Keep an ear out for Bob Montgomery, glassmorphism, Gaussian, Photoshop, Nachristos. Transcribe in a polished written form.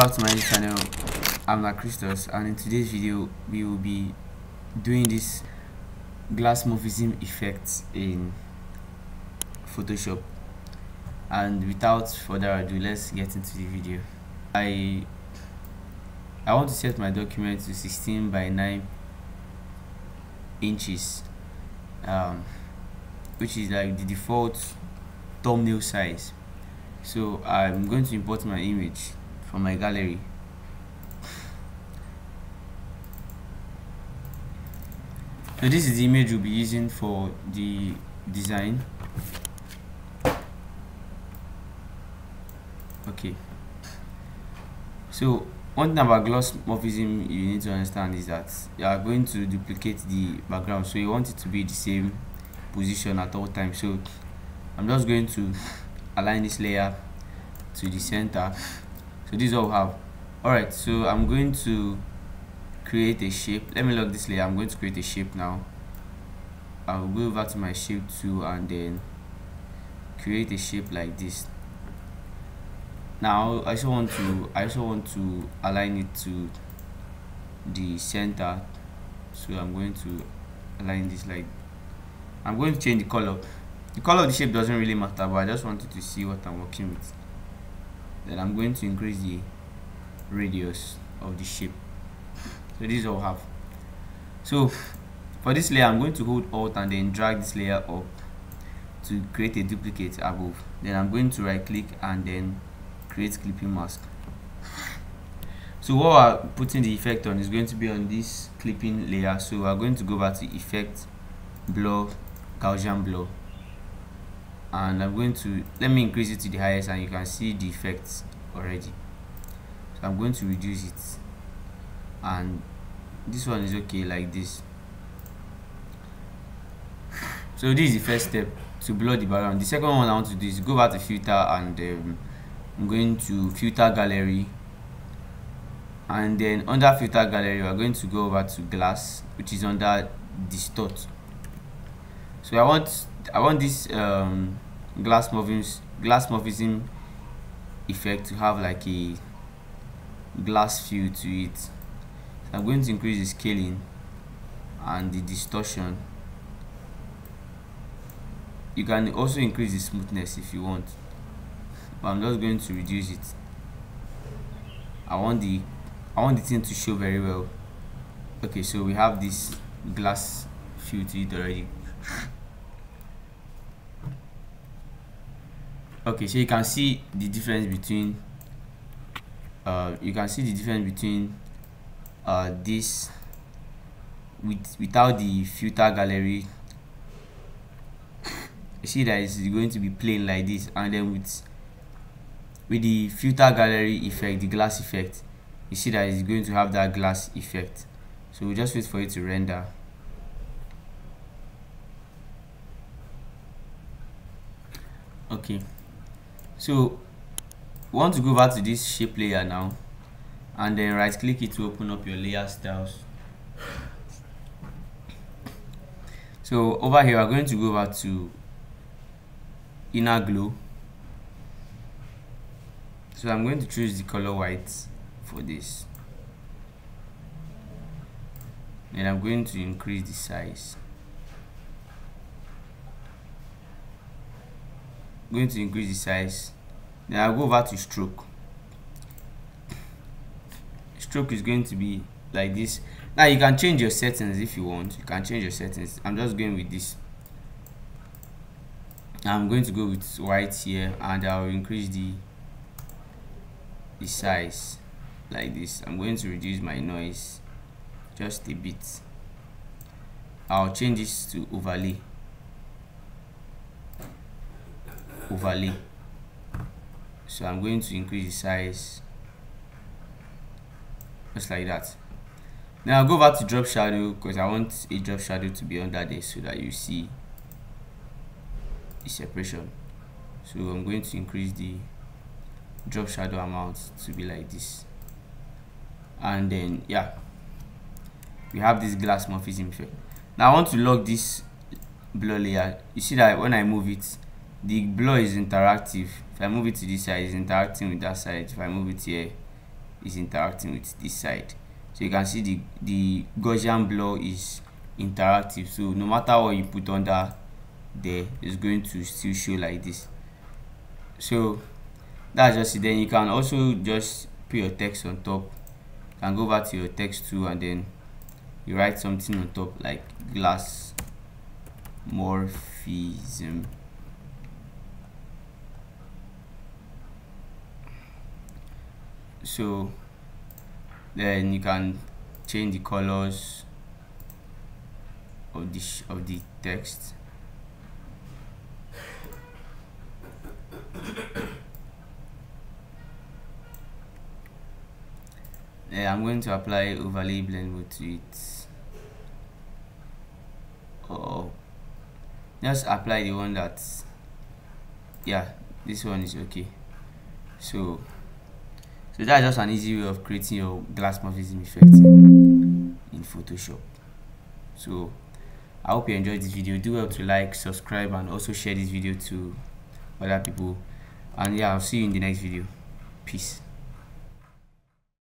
Back to my channel. I'm Nachristos, and in today's video we will be doing this glass morphism effect in Photoshop. And without further ado, let's get into the video. I want to set my document to 16 by 9 inches, which is like the default thumbnail size. So I'm going to import my image from my gallery. So this is the image we'll be using for the design. Okay, so one thing about glass morphism you need to understand is that you are going to duplicate the background, so you want it to be the same position at all times. So I'm just going to align this layer to the center. So this is all we have. Alright, so I'm going to create a shape. Let me lock this layer. I'm going to create a shape now. I'll go over to my shape tool and then create a shape like this. Now I also want to align it to the center. So I'm going to align this like. I'm going to change the color. The color of the shape doesn't really matter, but I just wanted to see what I'm working with. Then I'm going to increase the radius of the shape. So this is all I have. So for this layer, I'm going to hold Alt and then drag this layer up to create a duplicate above. Then I'm going to right click and then create clipping mask. So what we're putting the effect on is going to be on this clipping layer. So we're going to go back to Effect, Blur, Gaussian Blur. And I'm going to, let me increase it to the highest, and you can see the effects already. So I'm going to reduce it, and this one is okay like this. So this is the first step, to blur the background. The second one I want to do is go back to filter, and I'm going to filter gallery, and then under filter gallery we're going to go over to glass, which is under distort. So I want this glass morphism effect to have like a glass feel to it. So I'm going to increase the scaling and the distortion. You can also increase the smoothness if you want, but I'm just going to reduce it. I want the thing to show very well. Okay, so we have this glass feel to it already. Okay, so you can see the difference between this without the filter gallery. You see that it's going to be plain like this, and then with the filter gallery effect, the glass effect, you see that it's going to have that glass effect. So we'll just wait for it to render. Okay, so we want to go back to this shape layer now, and then right click it to open up your layer styles. So over here we're going to go back to inner glow. So I'm going to choose the color white for this, and I'm going to increase the size. Going to increase the size. Then I'll go over to stroke. Stroke is going to be like this. Now you can change your settings if you want. You can change your settings. I'm just going with this. I'm going to go with white here, and I'll increase the size like this. I'm going to reduce my noise just a bit. I'll change this to overlay. So I'm going to increase the size just like that. Now I'll go back to drop shadow, because I want a drop shadow to be under there so that you see the separation. So I'm going to increase the drop shadow amount to be like this, and then yeah, we have this glass morphism effect. Now I want to lock this blur layer. You see that when I move it, the blur is interactive. If I move it to this side, it's interacting with that side. If I move it here, is interacting with this side. So you can see the Gaussian blur is interactive, so no matter what you put under there, it's going to still show like this. So that's just it. Then you can also just put your text on top. You can go back to your text tool and then you write something on top like glass morphism. So then you can change the colors of the text. Yeah, I'm going to apply overlay blend mode to it. Just apply the one that, yeah, this one is okay. So that's just an easy way of creating your glass morphism effect in Photoshop. So I hope you enjoyed this video. Do well to like, subscribe, and also share this video to other people. And yeah, I'll see you in the next video. Peace.